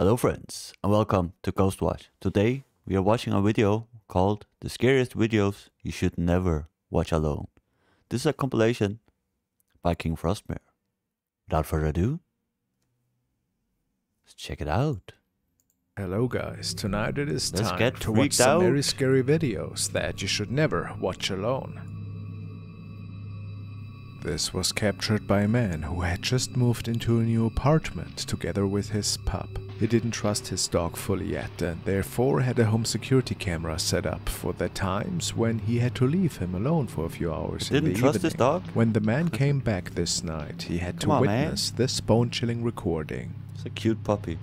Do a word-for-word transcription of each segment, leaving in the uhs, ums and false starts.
Hello friends and welcome to Ghost Watch. Today we are watching a video called The Scariest Videos You Should Never Watch Alone. This is a compilation by KingFrostmare. Without further ado, let's check it out. Hello guys, tonight it is let's time get to watch some out. very scary videos that you should never watch alone. This was captured by a man who had just moved into a new apartment together with his pup. He didn't trust his dog fully yet and therefore had a home security camera set up for the times when he had to leave him alone for a few hours in the evening. Didn't trust his dog? When the man came back this night, he had to witness this bone-chilling recording. It's a cute puppy.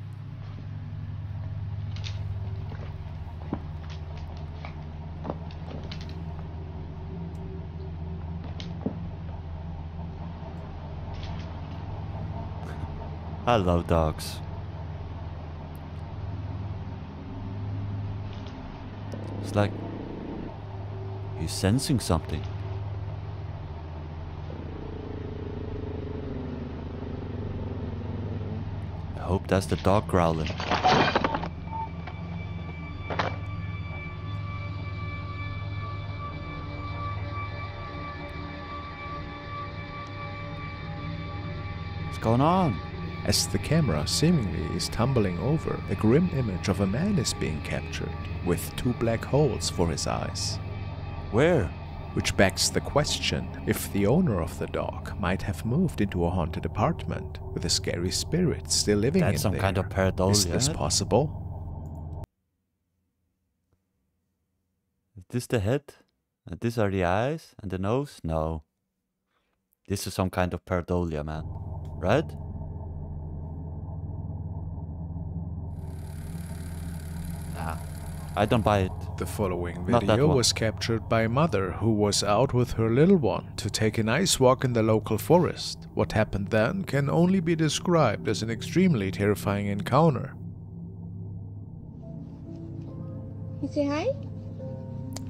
I love dogs. It's like he's sensing something. I hope that's the dog growling. What's going on? As the camera seemingly is tumbling over, a grim image of a man is being captured, with two black holes for his eyes. Where? Which begs the question if the owner of the dog might have moved into a haunted apartment, with a scary spirit still living in there. That's some kind of paradox. Is this possible? Is this the head? And these are the eyes? And the nose? No. This is some kind of pareidolia, man. Right? I don't buy it. The following video was captured by a mother who was out with her little one to take an ice walk in the local forest. What happened then can only be described as an extremely terrifying encounter. You say hi?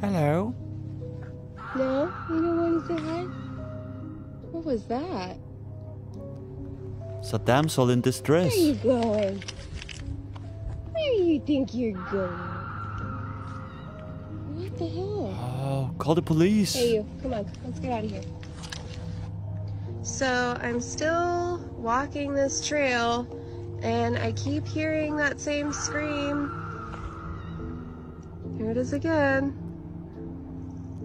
Hello. No, you don't want to say hi? What was that? It's a damsel in distress. Where are you going? Where do you think you're going? What the hell? Oh, call the police. Hey, you. Come on. Let's get out of here. So, I'm still walking this trail, and I keep hearing that same scream. Here it is again.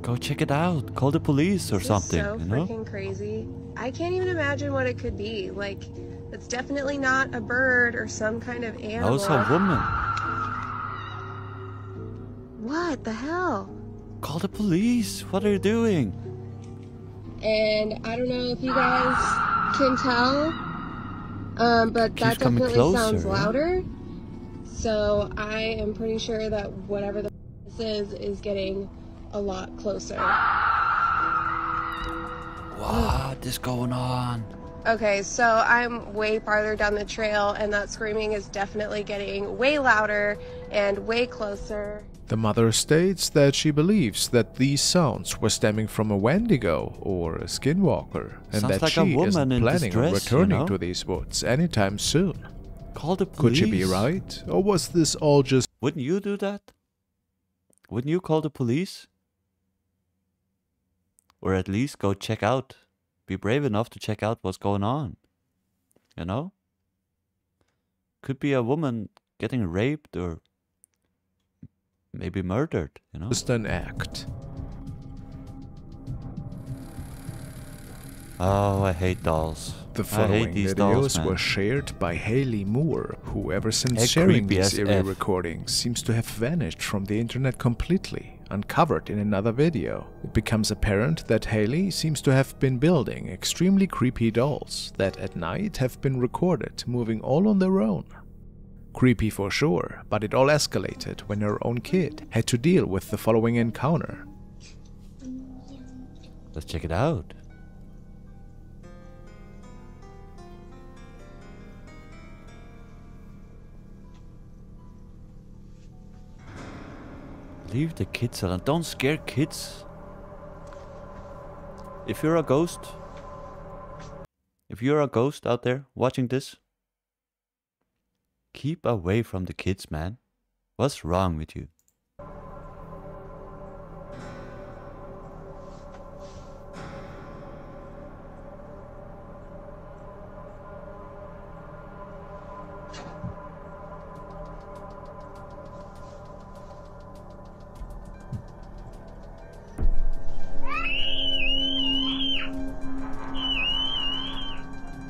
Go check it out. Call the police or this something. It's so you know? freaking crazy. I can't even imagine what it could be. Like, it's definitely not a bird or some kind of animal. That was a woman. What the hell? Call the police. What are you doing? And I don't know if you guys can tell, um, but that definitely closer, sounds louder. Yeah. So I am pretty sure that whatever the f this is is getting a lot closer. What is going on? Okay, so I'm way farther down the trail, and that screaming is definitely getting way louder and way closer. The mother states that she believes that these sounds were stemming from a Wendigo or a skinwalker, and Sounds that like she isn't planning on returning you know? to these woods anytime soon. Call the police. Could she be right, or was this all just... Wouldn't you do that? Wouldn't you call the police? Or at least go check out. Be brave enough to check out what's going on, you know? Could be a woman getting raped or maybe murdered, you know? Just an act. Oh, I hate dolls. The following videos dolls, were shared by Hayley Moore, who ever since a sharing these eerie recordings seems to have vanished from the internet completely. Uncovered in another video, it becomes apparent that Hayley seems to have been building extremely creepy dolls that at night have been recorded moving all on their own. Creepy for sure, but it all escalated when her own kid had to deal with the following encounter. Let's check it out. Leave the kids alone. Don't scare kids. If you're a ghost, if you're a ghost out there watching this, Keep away from the kids, man. What's wrong with you?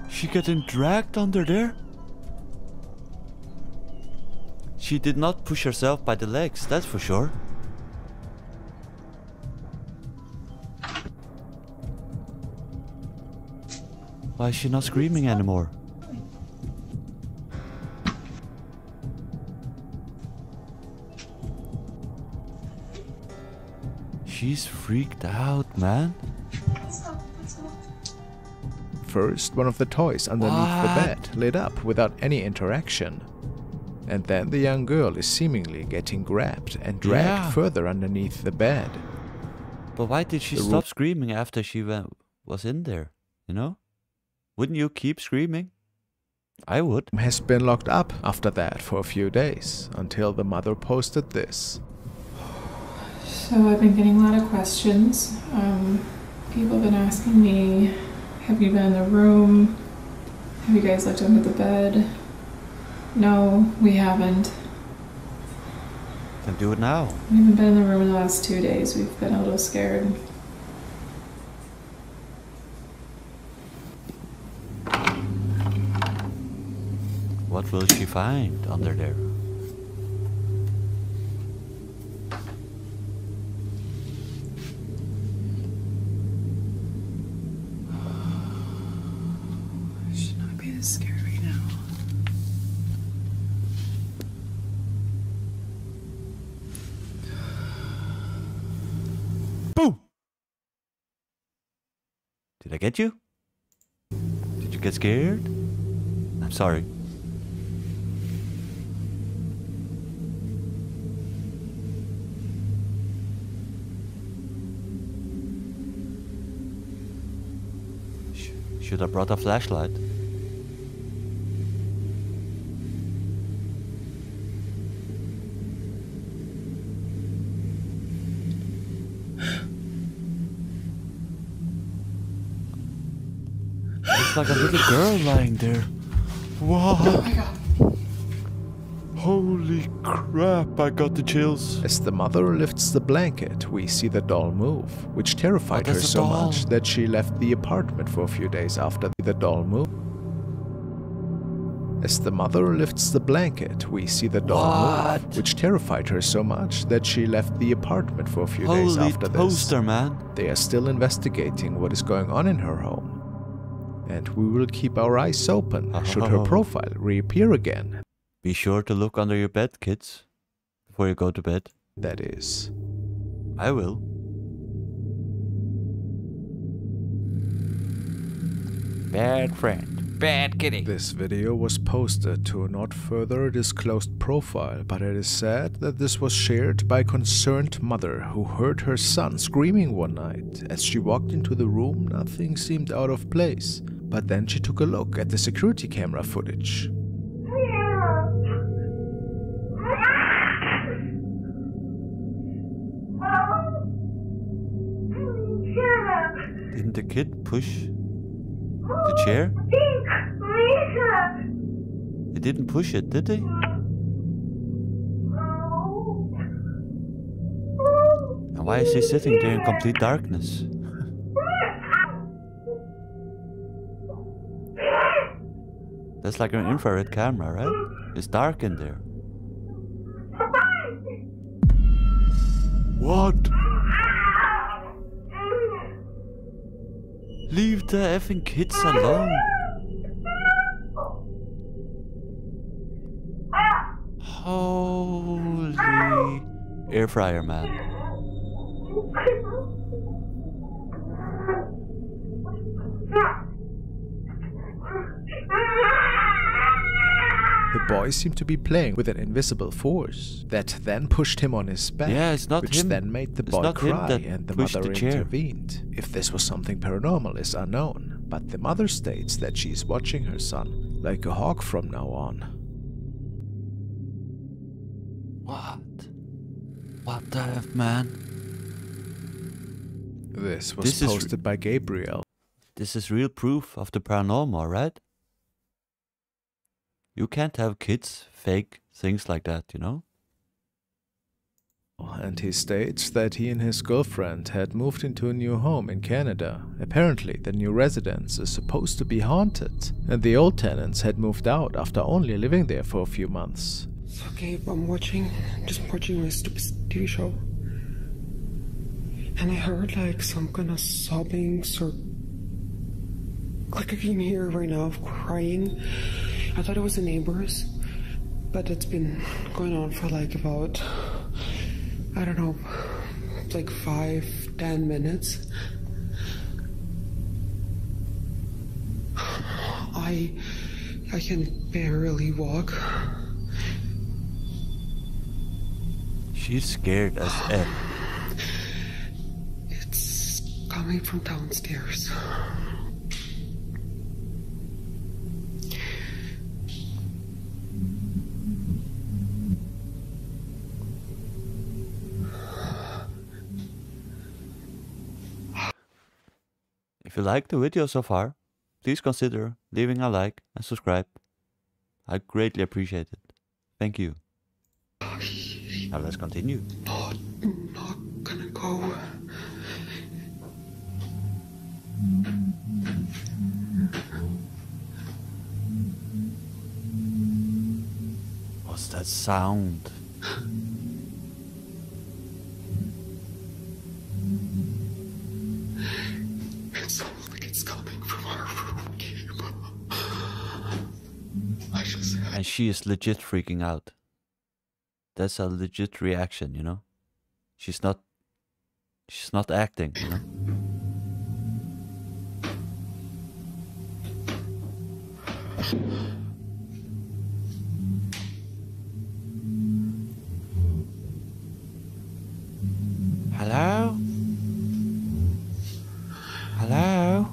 She getting dragged under there? She did not push herself by the legs, that's for sure. Why is she not screaming anymore? She's freaked out, man. First, one of the toys underneath what? the bed lit up without any interaction. And then the young girl is seemingly getting grabbed and dragged yeah. further underneath the bed. But why did she the stop screaming after she went, was in there, you know? Wouldn't you keep screaming? I would. Has been locked up after that for a few days, until the mother posted this. So I've been getting a lot of questions. Um, people have been asking me, have you been in the room? Have you guys looked under the bed? No, we haven't. Then do it now. We haven't been in the room in the last two days. We've been a little scared. What will she find under there? Did I get you? Did you get scared? I'm sorry. Sh should have brought a flashlight. It's like a little girl lying there. Wow. Oh my God. Holy crap, I got the chills. As the mother lifts the blanket, we see the doll move, which terrified oh, her so doll. much that she left the apartment for a few days after the doll move. As the mother lifts the blanket, we see the doll what? move, which terrified her so much that she left the apartment for a few Holy days after toaster, this. Man. They are still investigating what is going on in her home. And we will keep our eyes open oh. should her profile reappear again. Be sure to look under your bed, kids, before you go to bed. That is. I will. Bad friend. Bad kitty. This video was posted to a not further disclosed profile, but it is said that this was shared by a concerned mother who heard her son screaming one night. As she walked into the room, nothing seemed out of place. But then she took a look at the security camera footage. Didn't the kid push the chair? They didn't push it, did they? And why is she sitting there in complete darkness? That's like an infrared camera, right? It's dark in there. What? Leave the effing kids alone. Holy air fryer, man. The boy seemed to be playing with an invisible force that then pushed him on his back, yeah, it's not which him. then made the boy cry and the mother the intervened. If this was something paranormal is unknown, but the mother states that she is watching her son like a hawk from now on. What? What the F, man? This was this posted by Gabriel. This is real proof of the paranormal, right? You can't have kids fake things like that, you know? And he states that he and his girlfriend had moved into a new home in Canada. Apparently, the new residence is supposed to be haunted, and the old tenants had moved out after only living there for a few months. It's okay, but I'm watching, I'm just watching my stupid T V show. And I heard like some kind of sobbing, or like I can hear right now crying. I thought it was the neighbors, but it's been going on for like about, I don't know, like five, ten minutes. I, I can barely walk. She's scared as F. Coming from downstairs. If you liked the video so far, please consider leaving a like and subscribe. I greatly appreciate it. Thank you. Now let's continue. Not, not gonna go. What's that sound? It sounds like it's coming from our room. I just have... And she is legit freaking out. That's a legit reaction, you know? She's not... She's not acting, you know? Hello? Hello?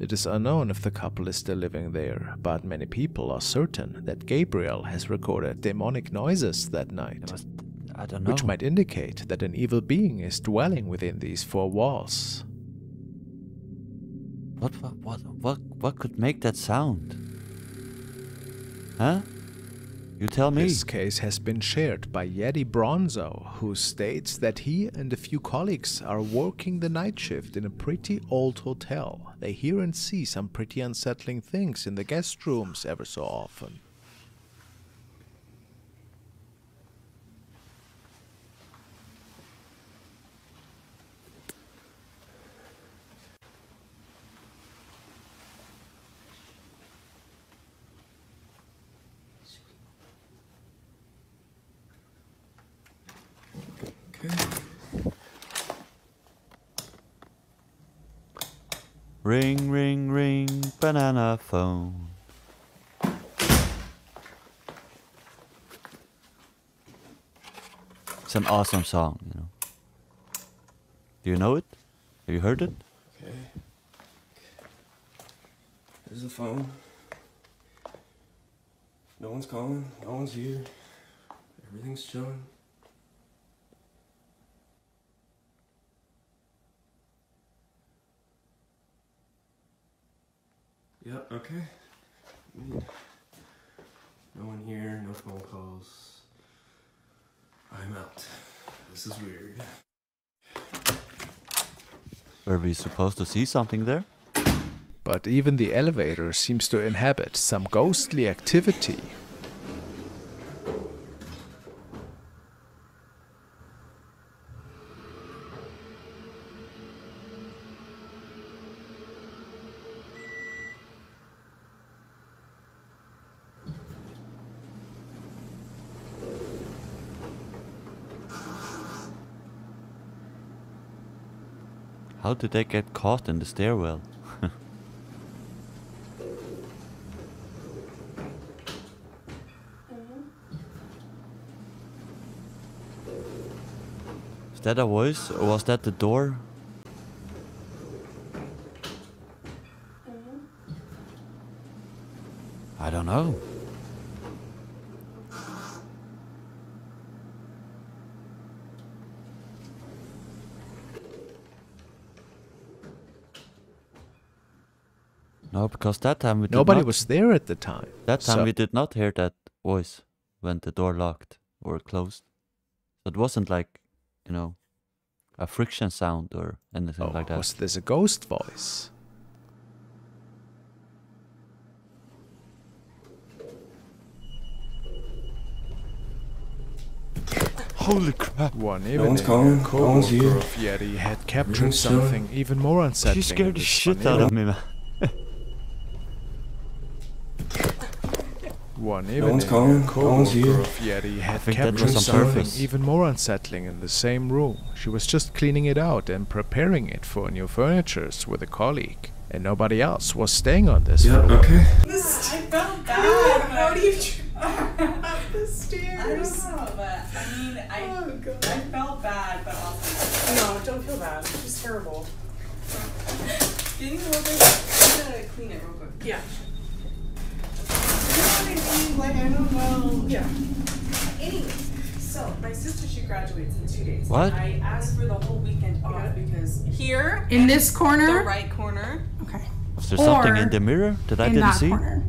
It is unknown if the couple is still living there, but many people are certain that Gabriel has recorded demonic noises that night, was, I don't know. Which might indicate that an evil being is dwelling within these four walls. What what what what, what could make that sound? Huh? You tell me. This case has been shared by Yeti Bronzo, who states that he and a few colleagues are working the night shift in a pretty old hotel. They hear and see some pretty unsettling things in the guest rooms ever so often. Ring, ring, ring, banana phone. It's an awesome song, you know. Do you know it? Have you heard it? Okay. There's the phone. No one's calling, no one's here. Everything's chilling. Yeah, okay. No one here, no phone calls. I'm out. This is weird. Were we supposed to see something there? But even the elevator seems to inhabit some ghostly activity. How did they get caught in the stairwell? Is that a voice or was that the door? I don't know. No, because that time we did Nobody not, was there at the time. That time so. we did not hear that voice when the door locked or closed. So it wasn't like, you know, a friction sound or anything oh, like that. Was this a ghost voice? Holy crap! One evening, a cohort of Yeti had captured something even more unsettling. She scared the shit out of me, man. One evening, a cohort of Yeti had captured something even more unsettling in the same room. She was just cleaning it out and preparing it for new furniture with a colleague. And nobody else was staying on this yeah, floor. Okay. This is about bad. How do you up the stairs? I don't know, but I mean, I, oh, I felt bad, but also... No, don't feel bad. It's just terrible. Didn't you work like... I'm gonna clean it real quick. Yeah. You know what I mean? Like, I don't know... Yeah. Anyway, so, my sister, she graduates in two days. What? I asked for the whole weekend off because... Here? In this corner? The right corner. Okay. Was there or something in the mirror that I didn't see? Corner.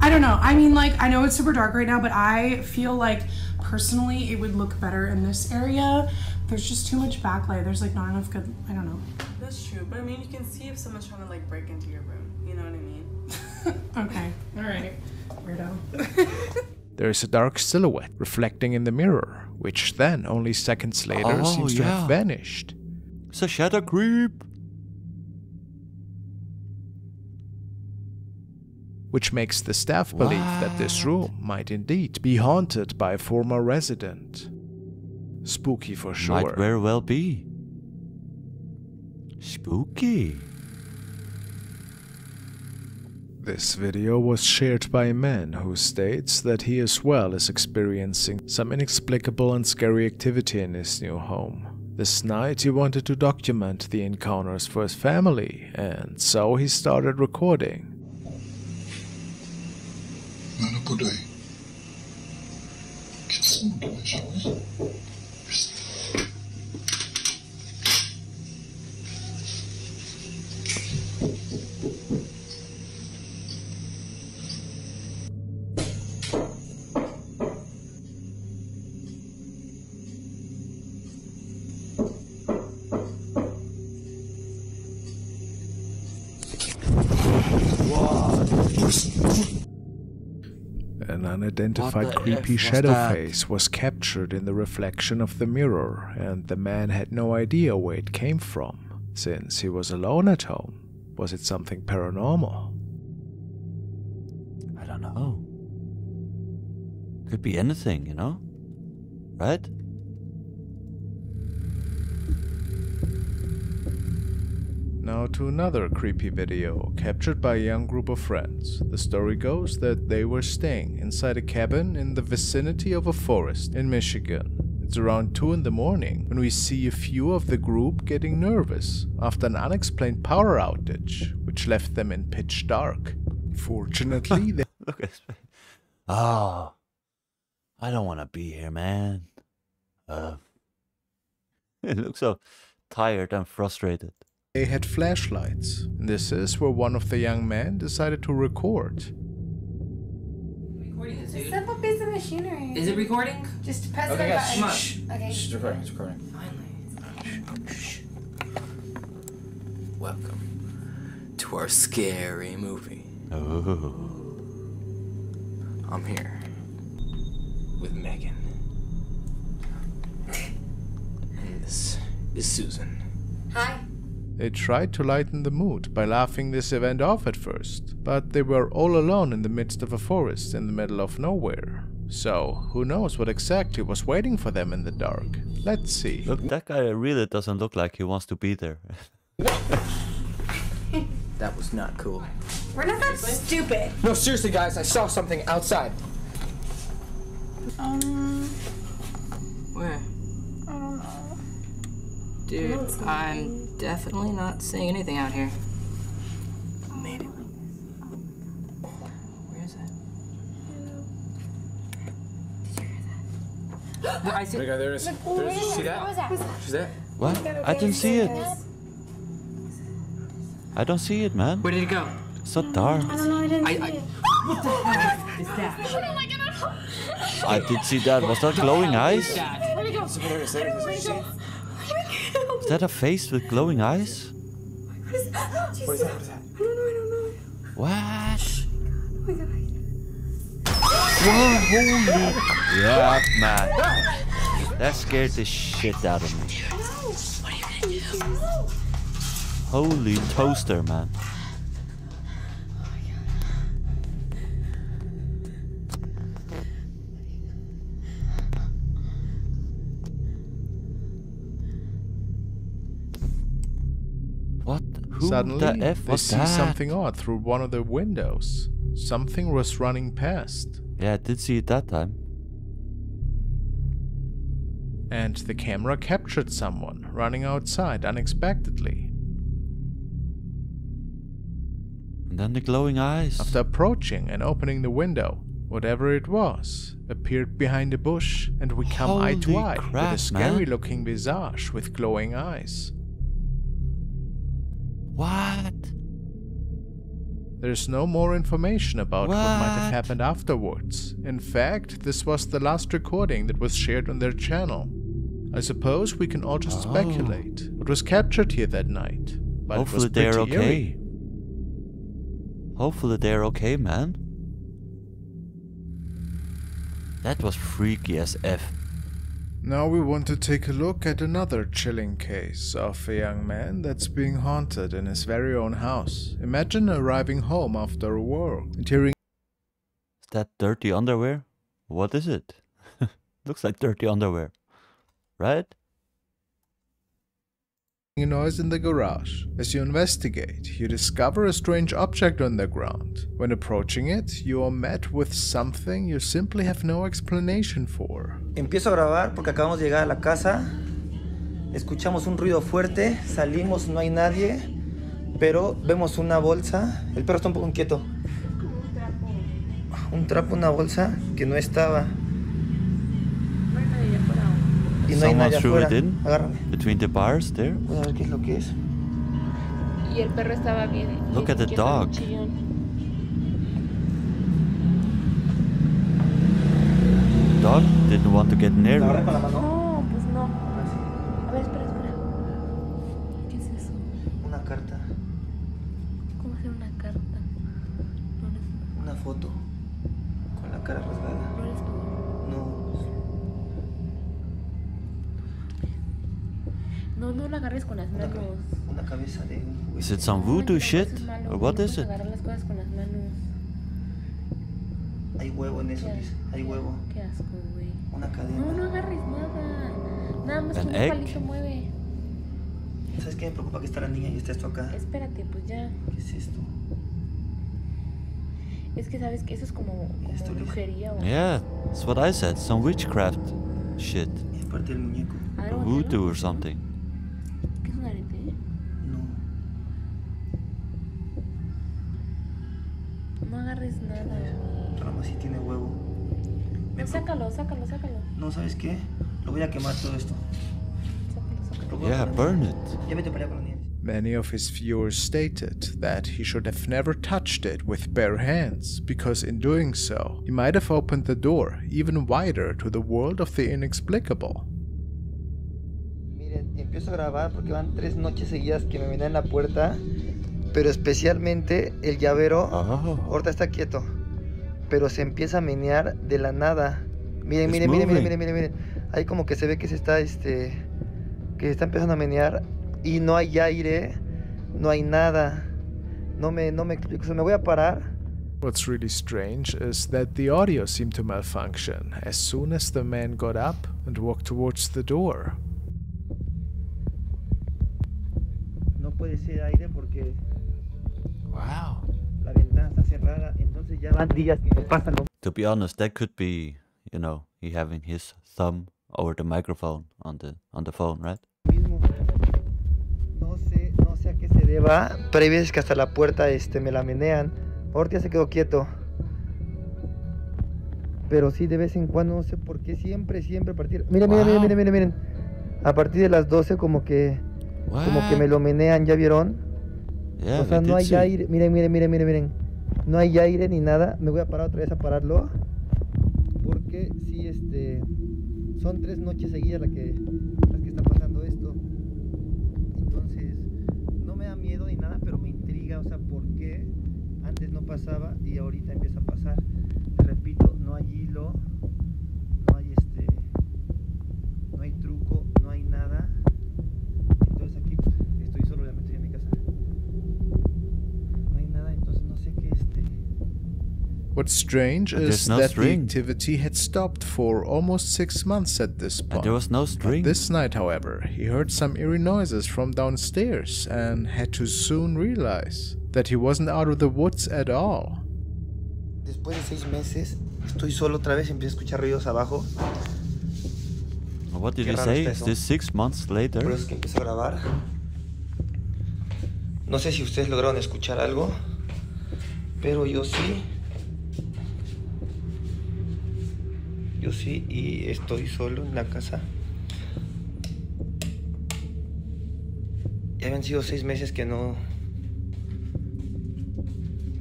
I don't know. I mean, like, I know it's super dark right now, but I feel like, personally, it would look better in this area. There's just too much backlight. There's, like, not enough good... I don't know. That's true. But, I mean, you can see if someone's trying to, like, break into your room. You know what I mean? Okay. All right. Weirdo. There is a dark silhouette reflecting in the mirror, which then, only seconds later, oh, seems yeah. to have vanished. It's a shadow creep. Which makes the staff believe what? that this room might indeed be haunted by a former resident. Spooky for sure. Might very well be. Spooky. This video was shared by a man who states that he as well is experiencing some inexplicable and scary activity in his new home. This night he wanted to document the encounters for his family, and so he started recording. An unidentified creepy shadow face was captured in the reflection of the mirror, and the man had no idea where it came from, since he was alone at home. Was it something paranormal? I don't know. Could be anything, you know? Right? Now to another creepy video, captured by a young group of friends. The story goes that they were staying inside a cabin in the vicinity of a forest in Michigan. It's around two in the morning when we see a few of the group getting nervous after an unexplained power outage, which left them in pitch dark. Fortunately, they... Look at this. Oh, I don't want to be here, man. Uh, it looks so tired and frustrated. They had flashlights. This is where one of the young men decided to record. Recording this, dude. Simple piece of machinery. Is it recording? Just press okay, the button. Shh. Shh. Okay. It's recording. It's recording. Finally. Shh. Welcome to our scary movie. Oh. I'm here with Megan, and this is Susan. Hi. They tried to lighten the mood by laughing this event off at first, but they were all alone in the midst of a forest in the middle of nowhere. So, who knows what exactly was waiting for them in the dark. Let's see. Look, that guy really doesn't look like he wants to be there. That was not cool. We're not that stupid. No, seriously, guys, I saw something outside. Um... Where? I don't know. Dude, I'm definitely not seeing anything out here. Made it. Where is that? Did you hear that? I see. There, there it is. Look, there it is. See that? What was that? She's there. What? I didn't see it. I don't see it, man. Where did it go? It's so dark. I don't know. I didn't I, see I, it. What the heck is that? I don't like it at all. I did see that. Was that glowing eyes? Where did it go? Where did it go? Is that a face with glowing eyes? What is that? What is that? What is that? I don't know. I don't know. What? Oh my god. Whoa, holy crap, man. That scared the shit out of me. No. What are you gonna do? No. Holy toaster, man. Who Suddenly, the F they see that? something odd through one of the windows. Something was running past. Yeah, I did see it that time. And the camera captured someone running outside unexpectedly. And then the glowing eyes. After approaching and opening the window, whatever it was appeared behind a bush, and we come Holy eye to eye crap, with a scary-looking visage with glowing eyes. What? There's no more information about what? what might have happened afterwards. In fact, this was the last recording that was shared on their channel. I suppose we can all just oh. speculate what was captured here that night. But Hopefully it was they're okay. Eerie. Hopefully they're okay, man. That was freaky as F. Now we want to take a look at another chilling case of a young man that's being haunted in his very own house. Imagine arriving home after a war and hearing... Is that dirty underwear? What is it? Looks like dirty underwear. Right? A noise in the garage. As you investigate, you discover a strange object on the ground. When approaching it, you are met with something you simply have no explanation for. Empiezo a grabar porque acabamos de llegar a la casa. Escuchamos un ruido fuerte, salimos, no hay nadie, pero vemos una bolsa. El perro está un poco inquieto. Un trapo. Un trapo, una bolsa que no estaba. Y no hay nadie afuera. Agárrame. Between the bars there. Voy a ver qué es lo que es. Y el perro estaba bien. Look at the dog. Dog didn't want to get near. ¿La agarré con la mano? No, pues no. A ver, espera, espera. ¿Qué es eso? Una carta. ¿Cómo hacer una carta? No, no. Una foto con la cara rasgada. ¿No eres tú? No, no la agarres con las manos. Una cabeza de un juguete. Is it some voodoo shit? Or what is it? Agarrar las cosas con las manos. Hay huevo en eso, dice. Hay huevo. Qué asco, güey. Una cadena. No, no agarres nada. Nada más un palito mueve. ¿Sabes qué? Me preocupa que está la niña y está esto acá. Espérate, pues ya. ¿Qué es esto? Es que sabes que eso es como brujería o... Yeah, that's what I said. Some witchcraft shit. Es parte del muñeco. Voodoo or something. Sácalo, sácalo, sácalo. No, ¿sabes qué? Lo voy a quemar todo esto. Yeah, burn it. Many of his viewers stated that he should have never touched it with bare hands, because in doing so, he might have opened the door even wider to the world of the inexplicable. Miren, empiezo a grabar porque van tres noches seguidas que me venían en la puerta, pero especialmente el llavero. Ahorita está quieto. Pero se empieza a menear de la nada. Miren, miren, miren, miren, miren, miren, miren. Ahí como que se ve que se está, este... Que se está empezando a menear. Y no hay aire. No hay nada. No me, no me... Me voy a parar. What's really strange is that the audio seemed to malfunction as soon as the man got up and walked towards the door. Wow. To be honest, that could be, you know, he having his thumb over the microphone on the on the phone, right? Ahorita se quedó quieto, pero sí de vez en cuando, no sé por qué, siempre, siempre a partir, miren, wow. miren, miren, miren, miren, a partir de las doce como que, wow. como que me lo menean, ¿ya vieron? Yeah, o sea, no hay see. aire, miren, miren, miren, miren, miren, no hay aire ni nada, me voy a parar otra vez a pararlo, porque sí, este, son tres noches seguidas las que, las que está pasando esto, entonces, no me da miedo ni nada, pero me intriga, o sea, ¿por qué? Antes no pasaba y ahorita empieza a pasar. Repito, no hay hilo, no hay este, no hay truco, no hay nada. Entonces aquí estoy solo, la metí en mi casa. No hay nada, entonces no sé qué este. What's strange is that the activity had stopped for almost six months at this point. There was no string. This night, however, he heard some eerie noises from downstairs and had to soon realize that he wasn't out of the woods at all. Después de seis meses, estoy solo otra vez y empiezo a escuchar ruidos abajo. What did he say? Is this six months later? Por eso es que empecé a grabar. No sé si ustedes lograron escuchar algo, pero yo sí. Yo sí, y estoy solo en la casa. Ya habían sido seis meses que no,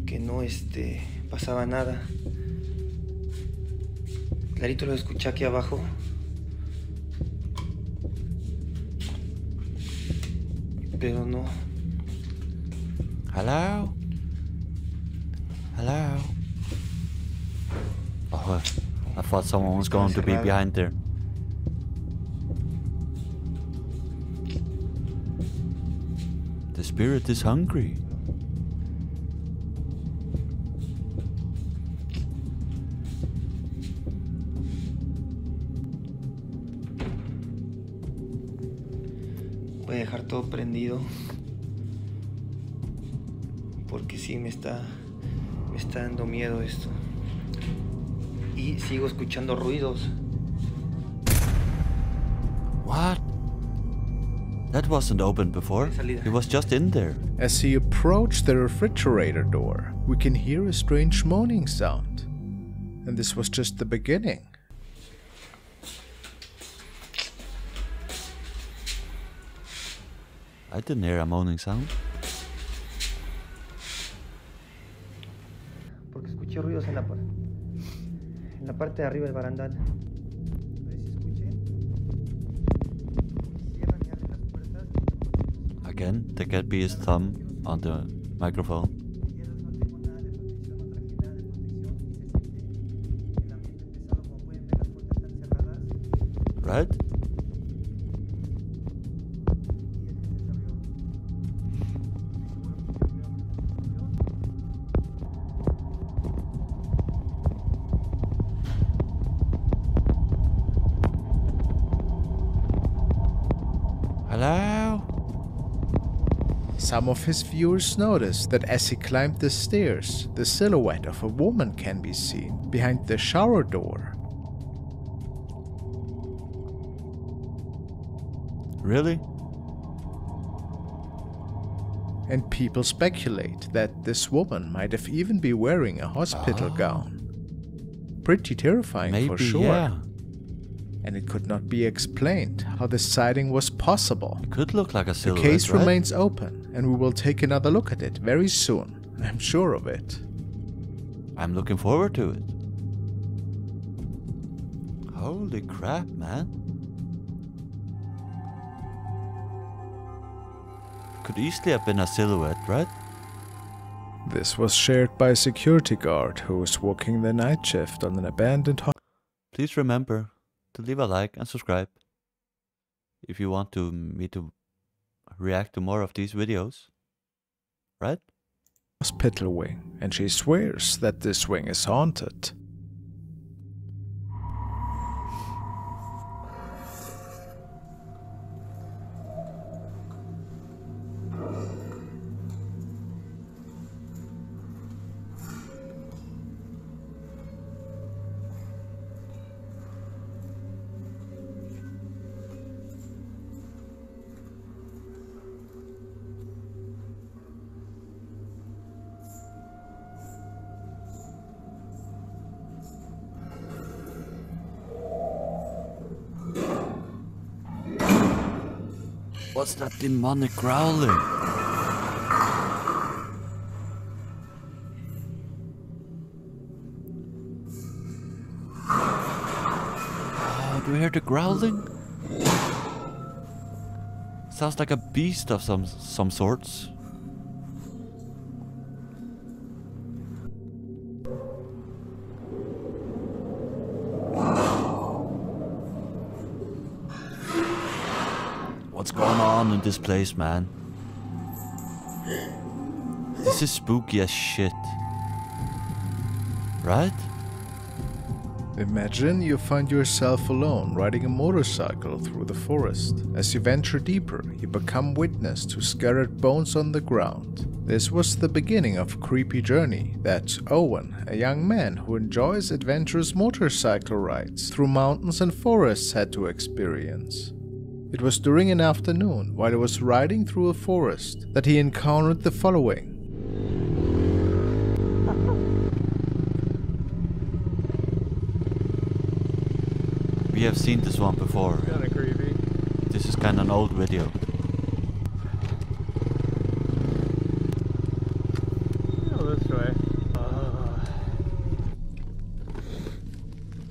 que no este, pasaba nada. Clarito lo escuché aquí abajo. Pero no. Hello. Hello. Oh. I thought someone was going to be behind there. The spirit is hungry. Voy a dejar todo prendido porque sí me está me está dando miedo esto. Y sigo escuchando ruidos. What? That wasn't open before. It was just in there. As he approached the refrigerator door, we can hear a strange moaning sound. And this was just the beginning. I didn't hear a moaning sound. Porque escuché ruidos en la puerta. La parte de arriba del barandal. Again, that could be his thumb on the microphone. Right? Some of his viewers noticed that as he climbed the stairs, the silhouette of a woman can be seen behind the shower door. Really? And people speculate that this woman might have even been wearing a hospital oh. gown. Pretty terrifying Maybe, for sure. Yeah. And it could not be explained how the sighting was possible. It could look like a silhouette, The case right? remains open, and we will take another look at it very soon. I'm sure of it. I'm looking forward to it. Holy crap, man. Could easily have been a silhouette, right? This was shared by a security guard who was working the night shift on an abandoned hospital. Please remember to leave a like and subscribe if you want to me to react to more of these videos, right? hospital wing, and she swears that this wing is haunted. What's that demonic growling? Oh, do you hear the growling? Sounds like a beast of some some sorts. In this place, man. This is spooky as shit. Right? Imagine you find yourself alone riding a motorcycle through the forest. As you venture deeper, you become witness to scattered bones on the ground. This was the beginning of a creepy journey that Owen, a young man who enjoys adventurous motorcycle rides through mountains and forests, had to experience. It was during an afternoon, while he was riding through a forest, that he encountered the following. We have seen this one before. Kinda creepy. This is kinda an old video. Oh, this way. Uh,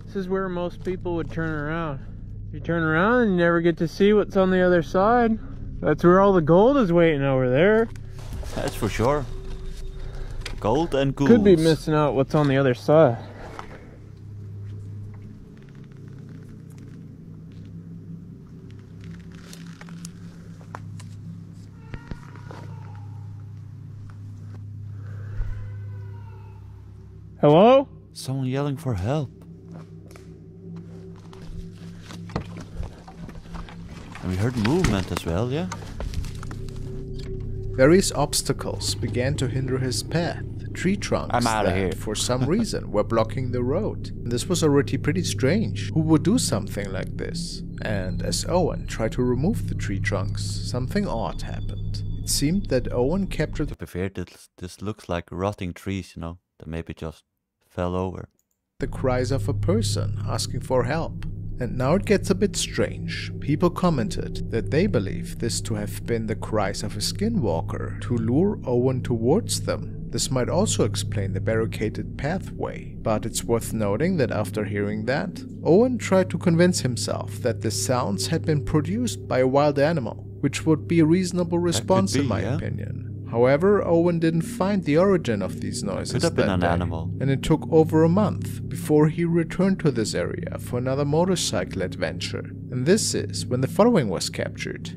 this is where most people would turn around. You turn around and you never get to see what's on the other side. That's where all the gold is waiting over there. That's for sure. Gold and ghouls. Could be missing out what's on the other side. Hello? Someone yelling for help. We heard movement as well, yeah? Various obstacles began to hinder his path. Tree trunks I'm out of here. for some reason were blocking the road. This was already pretty strange. Who would do something like this? And as Owen tried to remove the tree trunks, something odd happened. It seemed that Owen captured... To be fair, this, this looks like rotting trees, you know, that maybe just fell over. The cries of a person asking for help. And now it gets a bit strange. People commented that they believe this to have been the cries of a skinwalker to lure Owen towards them. This might also explain the barricaded pathway. But it's worth noting that after hearing that, Owen tried to convince himself that the sounds had been produced by a wild animal, which would be a reasonable response be, in my yeah. opinion. However, Owen didn't find the origin of these noises Could have been an animal. And it took over a month before he returned to this area for another motorcycle adventure. And this is when the following was captured.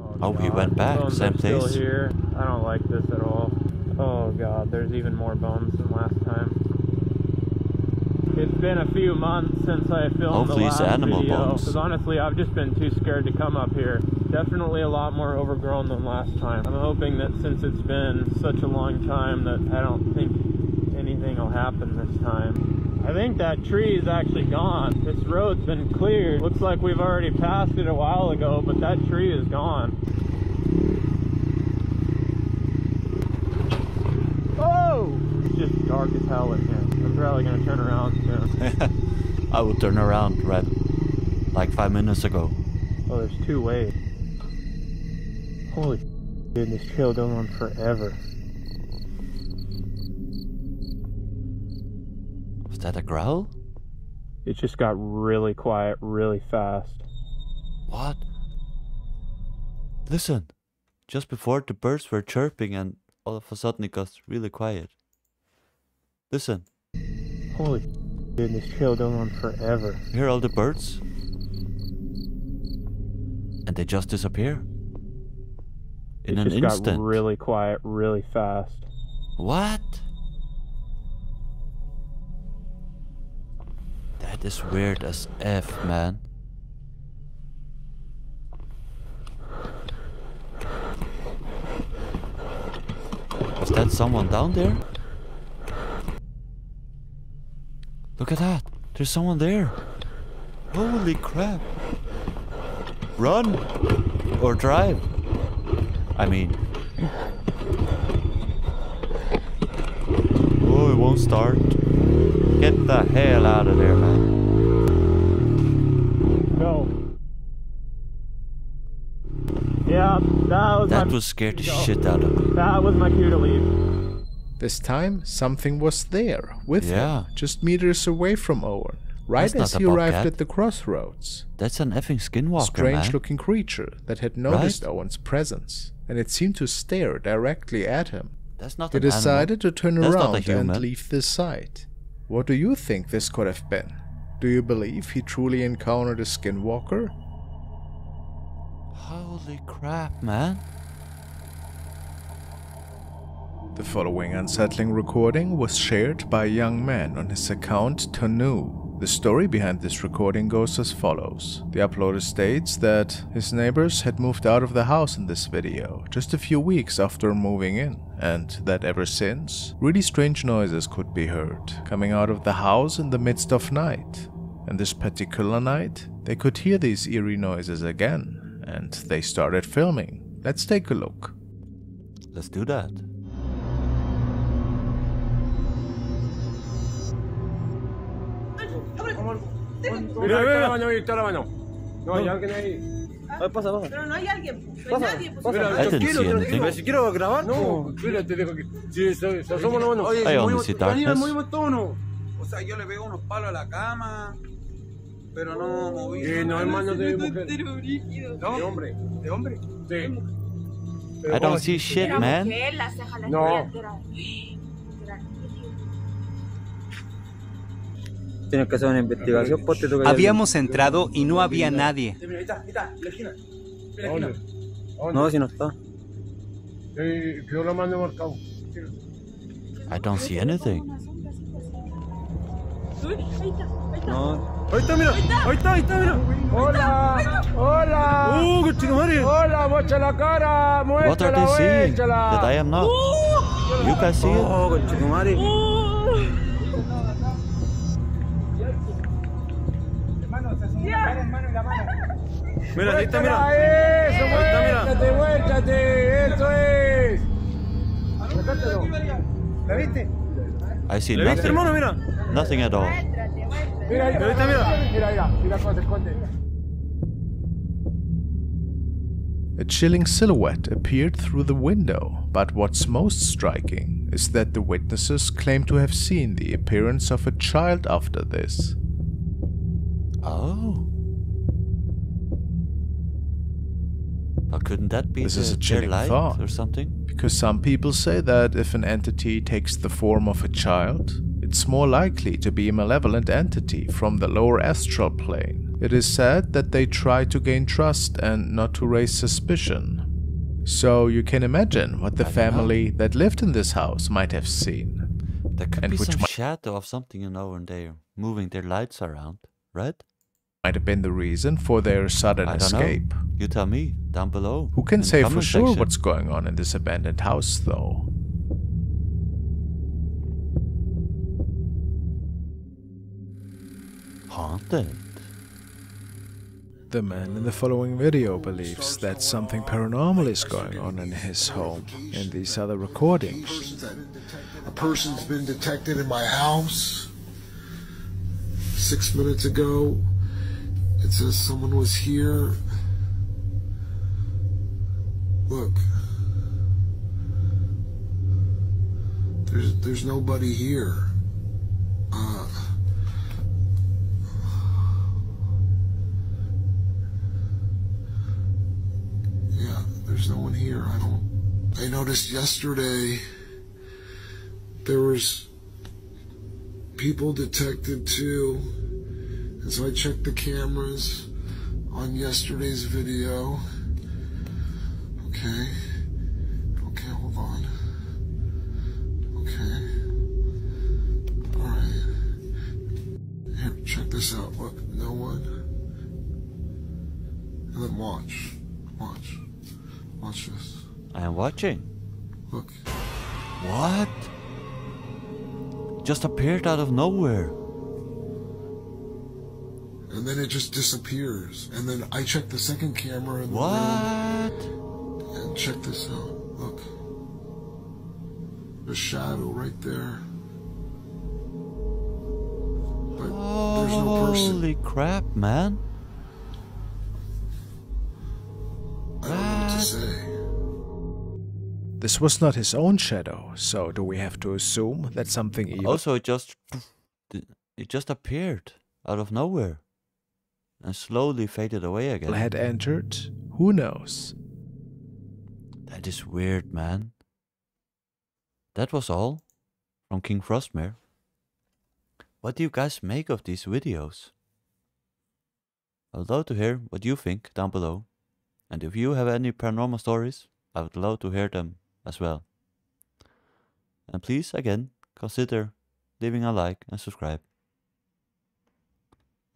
Oh, oh he went back, bones same place. Still here. I don't like this at all. Oh god, there's even more bones than last time. It's been a few months since I filmed Hopefully the last animal video, because honestly I've just been too scared to come up here. Definitely a lot more overgrown than last time. I'm hoping that since it's been such a long time that I don't think anything will happen this time. I think that tree is actually gone. This road's been cleared. Looks like we've already passed it a while ago, but that tree is gone. Oh! It's just dark as hell in here. I'm probably gonna turn around soon. I would turn around right like five minutes ago. Oh, there's two ways. Holy dude, this trail going on forever. Was that a growl? It just got really quiet really fast. What? Listen. Just before the birds were chirping and all of a sudden it got really quiet. Listen. Holy dude, this trail going on forever. You hear all the birds? And they just disappear. In an instant. It just got really quiet really fast. What? That is weird as F, man. Was that someone down there? Look at that. There's someone there. Holy crap. Run. Or drive. I mean. Oh, it won't start. Get the hell out of there, man. Go. Yeah, that was That my was scared the shit out of me. That was my cue to leave. This time, something was there, with yeah. him, just meters away from Owen. Right That's as he arrived cat. at the crossroads. That's an effing skinwalker, strange-looking creature that had noticed right? Owen's presence, and it seemed to stare directly at him. That's not he an decided animal. to turn That's around and leave this site. What do you think this could have been? Do you believe he truly encountered a skinwalker? Holy crap, man. The following unsettling recording was shared by a young man on his account Tanu. The story behind this recording goes as follows. The uploader states that his neighbors had moved out of the house in this video just a few weeks after moving in, and that ever since, really strange noises could be heard coming out of the house in the midst of night. And this particular night, they could hear these eerie noises again, and they started filming. Let's take a look. Let's do that. Mira, mira, mano, Víctor, mano. No, hay alguien ahí. A ver, pasa, pasa. Pero no hay alguien, no hay nadie. Mira, tranquilo, si quiero grabar, no. Mira, te dejo que. Sí, somos los buenos. Oye, el movimos todo, ¿no? O sea, yo le pego unos palos a la cama, pero no moví. Sí, no, hermano, de mujer. De hombre. ¿De hombre? Sí. I don't see shit, man. No. Que hacer una investigación. Habíamos entrado y no había nadie. No, si no está. I don't see anything. No. Ahí está, mira. Ahí está, ahí está, mira. Hola. Hola. Uh, qué chico madre. Hola, mocha la cara. What are they seeing that I am not? You can see it. Oh, qué chico madre. Mira, ahí está, mira. Eso, muéstrate, muéstrate. Eso es. ¿La viste? I see nothing. ¿La viste, hermano? Mira. Nothing at all. Mira, ahí está, mira. Mira, mira. Mira, esconde, esconde. A chilling silhouette appeared through the window, but what's most striking is that the witnesses claim to have seen the appearance of a child after this. Oh. Or couldn't that be this the, is a chilling thought or something? Because some people say that if an entity takes the form of a child, it's more likely to be a malevolent entity from the lower astral plane. It is said that they try to gain trust and not to raise suspicion. So you can imagine what the I family that lived in this house might have seen. There could and be which some shadow of something, you know, and they're moving their lights around, right? Might have been the reason for their sudden I don't escape. Know. You tell me, down below. Who can say for sure section. what's going on in this abandoned house, though? Haunted. The man in the following video believes that something paranormal is going on in his home and these other recordings. A person's been detected in my house six minutes ago. It says someone was here. Look. There's there's nobody here. Uh, yeah, there's no one here. I don't. I noticed yesterday there was people detected too. And so I checked the cameras on yesterday's video. Okay, okay, hold on. this out. Look, no one. And then watch. Watch. Watch this. I am watching. Look. What? Just appeared out of nowhere. And then it just disappears. And then I check the second camera in the room. What? And check this out. Look. The shadow right there. But there's no person. Holy crap, man. I don't know what to say. This was not his own shadow, so do we have to assume that something evil... Also, it just... it just appeared out of nowhere and slowly faded away again. ...had entered? Who knows? That is weird, man. That was all from KingFrostmare. What do you guys make of these videos? I'd love to hear what you think down below. And if you have any paranormal stories, I would love to hear them as well. And please, again, consider leaving a like and subscribe.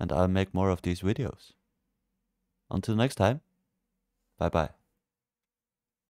And I'll make more of these videos. Until next time, bye bye.